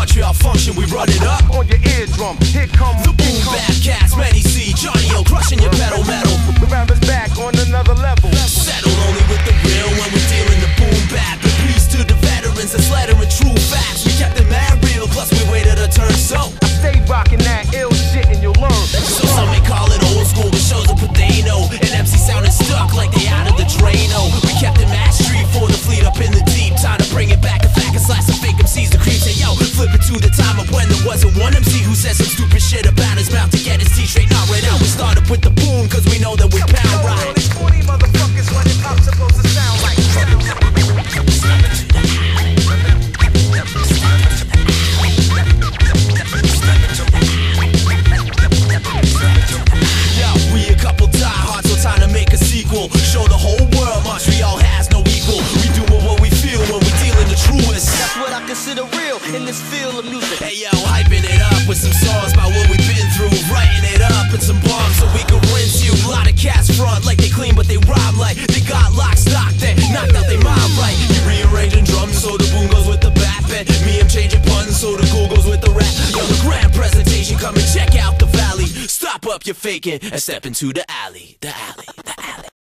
country, our function, we run it up. On your eardrum, here comes the Boombap Cats, Manny C, Johnny O, crushing your pedal metal. The rap is back on another level. Settled only with the real when we're dealing the Boombap. And peace to the veterans that's lettering true facts. We kept it mad real, plus we waited a turn, so I stay rocking that ill shit and you'll learn. So some may call it old school, but shows a Padano. And MC sounded stuck like they out of the Drano. We kept it mad street for the fleet up in the deep. Time to bring it back, a fact and slice of fake MCs to creep. Say yo, flip it to the time of when there wasn't one MC who said some stupid shit about his mouth to get his T straight. Not right out, we started with the boom, cause we know that we pound right. Show the whole world Montreal has no equal. We doing what we feel when we dealing the truest. That's what I consider real in this field of music. Hey yo, hyping it up with some songs about what we've been through. Writing it up in some bombs so we can rinse you. A lot of cats front like they clean but they rob like they got lock, stock, they knocked out they mob right. You rearranging drums so the boom goes with the bap, and me I'm changing puns so the cool goes with the rap. Yo, the grand presentation, come and check out the valley. Stop up your faking and step into the alley, the alley.